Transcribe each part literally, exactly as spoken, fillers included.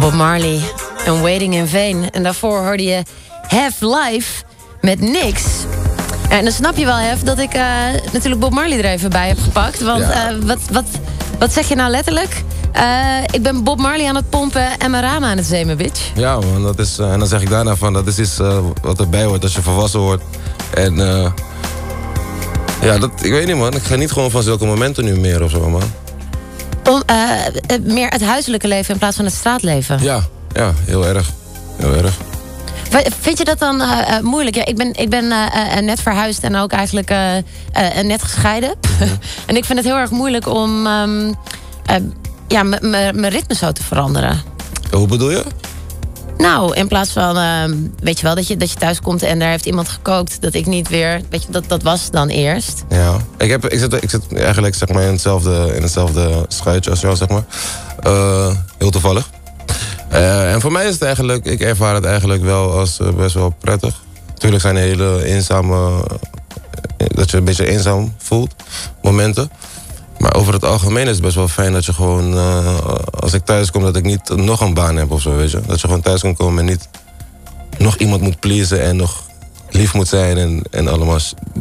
Bob Marley en Waiting in Vain. En daarvoor hoorde je Half Life met niks. Ja, en dan snap je wel, Hef, dat ik uh, natuurlijk Bob Marley er even bij heb gepakt. Want ja. uh, wat, wat, wat zeg je nou letterlijk? Uh, ik ben Bob Marley aan het pompen en mijn ramen aan het zemen, bitch. Ja, man, dat is, uh, en dan zeg ik daarna van, dat is iets uh, wat erbij hoort als je volwassen wordt. En uh, ja, dat, ik weet niet, man. Ik geniet gewoon van zulke momenten nu meer of zo, man. Om, uh, meer het huiselijke leven in plaats van het straatleven. Ja, ja, heel erg. Heel erg. Vind je dat dan uh, uh, moeilijk? Ja, ik ben, ik ben uh, uh, net verhuisd en ook eigenlijk uh, uh, net gescheiden. Mm-hmm. En ik vind het heel erg moeilijk om um, uh, ja, mijn ritme zo te veranderen. Hoe bedoel je? Nou, in plaats van, uh, weet je wel, dat je, dat je thuis komt en daar heeft iemand gekookt. Dat ik niet weer, weet je, dat, dat was dan eerst. Ja, ik, heb, ik, zit, ik zit eigenlijk zeg maar, in hetzelfde, in hetzelfde schuitje als jou, zeg maar. Uh, heel toevallig. Uh, en voor mij is het eigenlijk, ik ervaar het eigenlijk wel als uh, best wel prettig. Natuurlijk zijn er hele eenzame, dat je een beetje eenzaam voelt, momenten. Maar over het algemeen is het best wel fijn dat je gewoon, uh, als ik thuis kom, dat ik niet nog een baan heb of zo, weet je. Dat je gewoon thuis kan komen en niet nog iemand moet pleasen en nog lief moet zijn en, en allemaal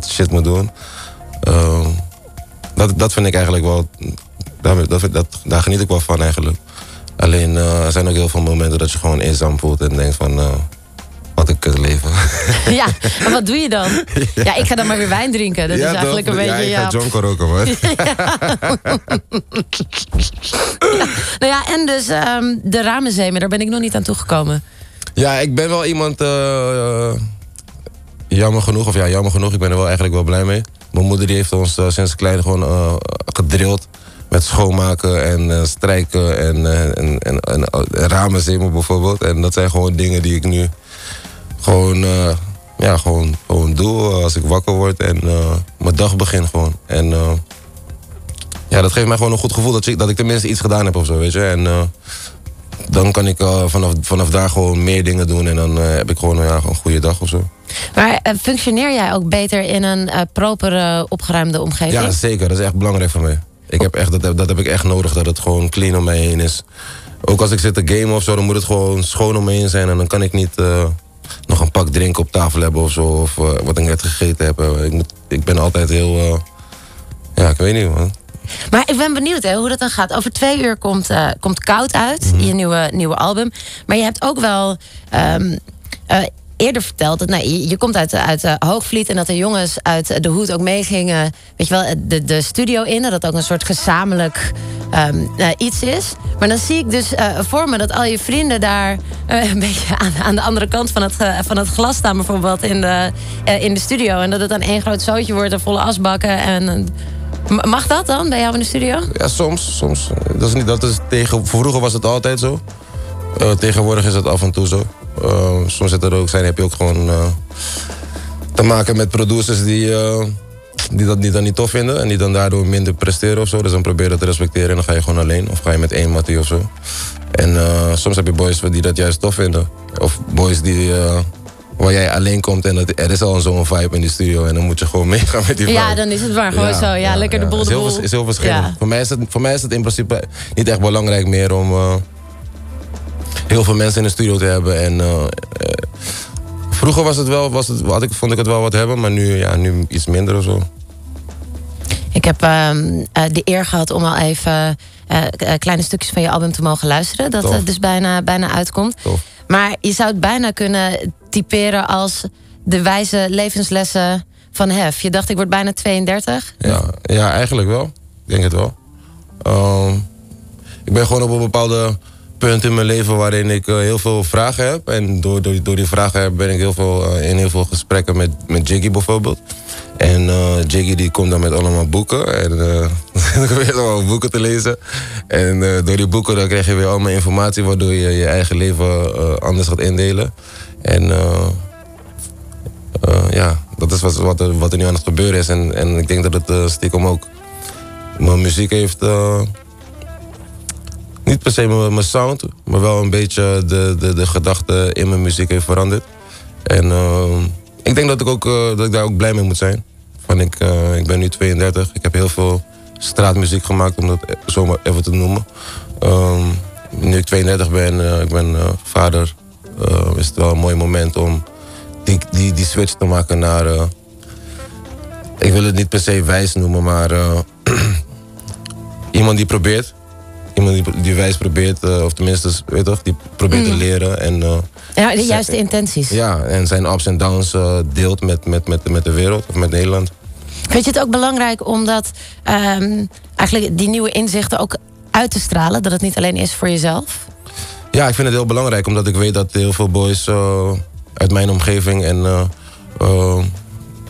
shit moet doen. Uh, dat, dat vind ik eigenlijk wel, daar, dat, dat, daar geniet ik wel van eigenlijk. Alleen, uh, er zijn ook heel veel momenten dat je gewoon eenzaam voelt en denkt van, uh, wat een kutleven. Ja, maar wat doe je dan? Ja, ja, ik ga dan maar weer wijn drinken. Dat ja, is eigenlijk dat, een ja, beetje... Ja, ik ga jonko roken, hoor. Ja. Ja, nou ja, en dus um, de ramenzemen, daar ben ik nog niet aan toegekomen. Ja, ik ben wel iemand... Uh, uh, jammer genoeg, of ja, jammer genoeg, ik ben er wel eigenlijk wel blij mee. Mijn moeder die heeft ons uh, sinds klein gewoon uh, gedrild. Met schoonmaken en uh, strijken en, uh, en, en, en uh, ramenzemen bijvoorbeeld. En dat zijn gewoon dingen die ik nu gewoon, uh, ja, gewoon, gewoon doe als ik wakker word en uh, mijn dag begin gewoon. En uh, ja, dat geeft mij gewoon een goed gevoel dat ik, dat ik tenminste iets gedaan heb of zo, weet je. En uh, dan kan ik uh, vanaf, vanaf daar gewoon meer dingen doen en dan uh, heb ik gewoon uh, ja, een goede dag of zo. Maar uh, functioneer jij ook beter in een uh, propere, opgeruimde omgeving? Ja, zeker. Dat is echt belangrijk voor mij. Ik heb echt, dat, dat heb ik echt nodig, dat het gewoon clean om mij heen is. Ook als ik zit te gamen of zo, dan moet het gewoon schoon om me heen zijn. En dan kan ik niet uh, nog een pak drinken op tafel hebben of zo. Of uh, wat ik net gegeten heb. Ik, moet, ik ben altijd heel... Uh, ja, ik weet niet, man. Maar ik ben benieuwd hè, hoe dat dan gaat. Over twee uur komt, uh, komt Koud uit, mm-hmm. je nieuwe, nieuwe album. Maar je hebt ook wel... Um, uh, eerder verteld, dat nou, je, je komt uit, uit uh, Hoogvliet en dat de jongens uit de hoed ook meegingen, weet je wel, de, de studio in, dat dat ook een soort gezamenlijk um, uh, iets is. Maar dan zie ik dus uh, voor me dat al je vrienden daar uh, een beetje aan, aan de andere kant van het, uh, van het glas staan, bijvoorbeeld in de, uh, in de studio. En dat het dan één groot zootje wordt en volle asbakken. En, uh, mag dat dan bij jou in de studio? Ja, soms. soms. Dat is niet, dat is tegen, vroeger was het altijd zo. Uh, tegenwoordig is dat af en toe zo. Uh, soms zit er ook zijn, heb je ook gewoon uh, te maken met producers die, uh, die dat die dan niet tof vinden en die dan daardoor minder presteren of zo. Dus dan probeer je dat te respecteren en dan ga je gewoon alleen of ga je met één mattie of zo. En uh, soms heb je boys die dat juist tof vinden. Of boys die, uh, waar jij alleen komt en dat, er is al zo'n vibe in die studio en dan moet je gewoon meegaan met die vibe. Ja, dan is het maar gewoon ja, zo. Ja, ja lekker ja. de boel de boel. Het is heel, is heel verschillend. Ja. Voor, mij is het, voor mij is het in principe niet echt belangrijk meer om... Uh, heel veel mensen in de studio te hebben. En, uh, uh, vroeger was het wel, was het, had ik, vond ik het wel wat hebben, maar nu, ja, nu iets minder of zo. Ik heb uh, uh, de eer gehad om al even uh, uh, kleine stukjes van je album te mogen luisteren. Dat het uh, dus bijna, bijna uitkomt. Tof. Maar je zou het bijna kunnen typeren als de wijze levenslessen van Hef. Je dacht, ik word bijna tweeëndertig? Ja, ja eigenlijk wel. Ik denk het wel. Uh, ik ben gewoon op een bepaalde... punt in mijn leven waarin ik uh, heel veel vragen heb. En door, door, door die vragen heb ben ik heel veel, uh, in heel veel gesprekken met, met Jiggy bijvoorbeeld. En uh, Jiggy die komt dan met allemaal boeken. En uh, ik probeer allemaal boeken te lezen. En uh, door die boeken dan krijg je weer allemaal informatie... waardoor je je eigen leven uh, anders gaat indelen. En uh, uh, ja, dat is wat, wat, er, wat er nu aan het gebeuren is. En, en ik denk dat het uh, stiekem ook mijn muziek heeft... Uh, niet per se mijn sound, maar wel een beetje de, de, de gedachte in mijn muziek heeft veranderd. En uh, ik denk dat ik, ook, uh, dat ik daar ook blij mee moet zijn. Van ik, uh, ik ben nu tweeëndertig, ik heb heel veel straatmuziek gemaakt, om dat zo maar even te noemen. Um, nu ik tweeëndertig ben, uh, ik ben uh, vader, uh, is het wel een mooi moment om die, die, die switch te maken naar... Uh, ik wil het niet per se wijs noemen, maar uh, iemand die probeert. Iemand die, die wijs probeert, uh, of tenminste, weet toch, die probeert mm. te leren. En, uh, ja, de juiste zijn, intenties. Ja, en zijn ups en downs uh, deelt met, met, met, met de wereld, of met Nederland. Vind je het ook belangrijk om dat, um, eigenlijk die nieuwe inzichten ook uit te stralen? Dat het niet alleen is voor jezelf? Ja, ik vind het heel belangrijk, omdat ik weet dat heel veel boys uh, uit mijn omgeving... en uh, uh,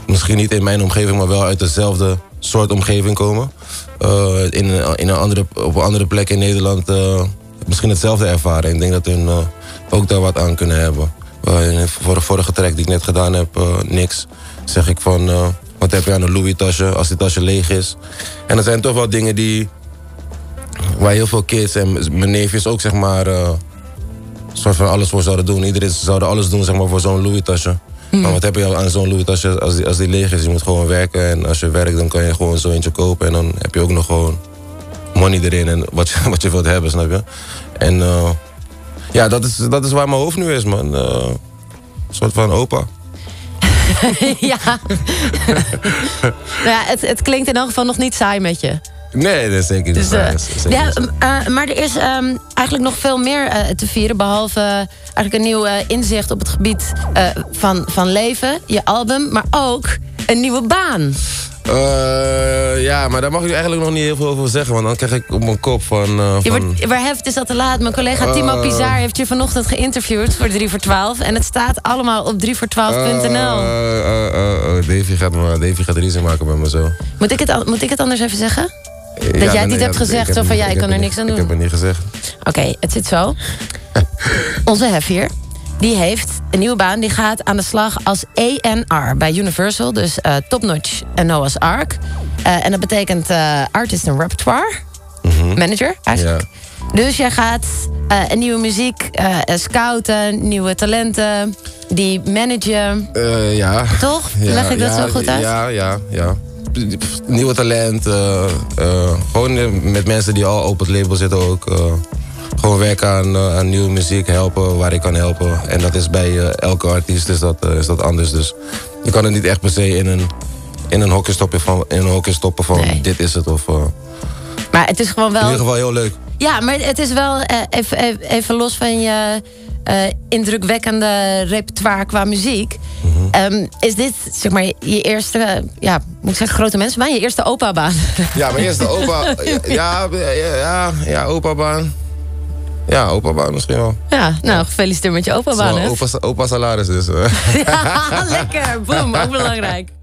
misschien niet in mijn omgeving, maar wel uit dezelfde soort omgeving komen... Uh, in, in een andere, op een andere plek in Nederland uh, misschien hetzelfde ervaren. Ik denk dat hun uh, ook daar wat aan kunnen hebben. Uh, voor de vorige track die ik net gedaan heb, uh, niks, zeg ik van... Uh, wat heb je aan een Louis-tasje als die tasje leeg is? En dat zijn toch wel dingen die... waar heel veel kids en mijn neefjes ook, zeg maar... Uh, soort van alles voor zouden doen. Iedereen zouden alles doen, zeg maar, voor zo'n Louis-tasje. Mm. Maar wat heb je aan zo'n Louis-tasje als die, als die leeg is? Je moet gewoon werken en als je werkt, dan kan je gewoon zo eentje kopen. En dan heb je ook nog gewoon money erin en wat je, wat je wilt hebben, snap je? En uh, ja, dat is, dat is waar mijn hoofd nu is, man. Uh, een soort van opa. ja. nou ja het, het klinkt in elk geval nog niet saai met je. Nee, dat is zeker niet dus, saai. Dat is, dat is ja, niet ja, uh, maar er is um, eigenlijk nog veel meer uh, te vieren... behalve uh, eigenlijk een nieuw uh, inzicht op het gebied uh, van, van leven, je album... maar ook een nieuwe baan. Uh, ja, maar daar mag ik eigenlijk nog niet heel veel over zeggen... want dan krijg ik op mijn kop van... Uh, je wordt, waar Hef, het is al te laat. Mijn collega uh, Timo Pizar heeft je vanochtend geïnterviewd voor drie voor twaalf... en het staat allemaal op drie voor twaalf punt n l. Uh, uh, uh, uh, Davy gaat, gaat ruzie maken bij me zo. Moet ik het, moet ik het anders even zeggen? Dat ja, jij het niet nee, hebt ja, gezegd, zo van ja, ik kan er niks aan doen. Ik heb het niet gezegd. Oké, okay, het zit zo. Onze Hef hier, die heeft een nieuwe baan. Die gaat aan de slag als A en R bij Universal. Dus uh, Top Notch en Noah's Ark. Uh, en dat betekent uh, artist en repertoire. Mm-hmm. Manager, eigenlijk. Ja. Dus jij gaat uh, een nieuwe muziek uh, scouten, nieuwe talenten. Die managen. Uh, ja. Toch? Ja, leg ik ja, dat zo goed uit? Ja, ja, ja. Nieuwe talent, uh, uh, gewoon met mensen die al op het label zitten ook. Uh, gewoon werken aan, uh, aan nieuwe muziek, helpen waar ik kan helpen. En dat is bij uh, elke artiest is dat, uh, is dat anders. Dus je kan het niet echt per se in een, in een hokje stoppen van, in een hokje stoppen van nee. Dit is het. Of, uh, maar het is gewoon wel... In ieder geval heel leuk. Ja, maar het is wel uh, even, even los van je uh, indrukwekkende repertoire qua muziek. Um, is dit, zeg maar, je eerste, ja, moet ik zeggen grote mensenbaan, je eerste opa-baan? Ja, mijn eerste opa, ja, ja, ja, ja opa-baan. Ja, opa-baan misschien wel. Ja, nou, gefeliciteerd met je opa-baan, hè? Opa-salaris dus. Ja, lekker, boem, ook belangrijk.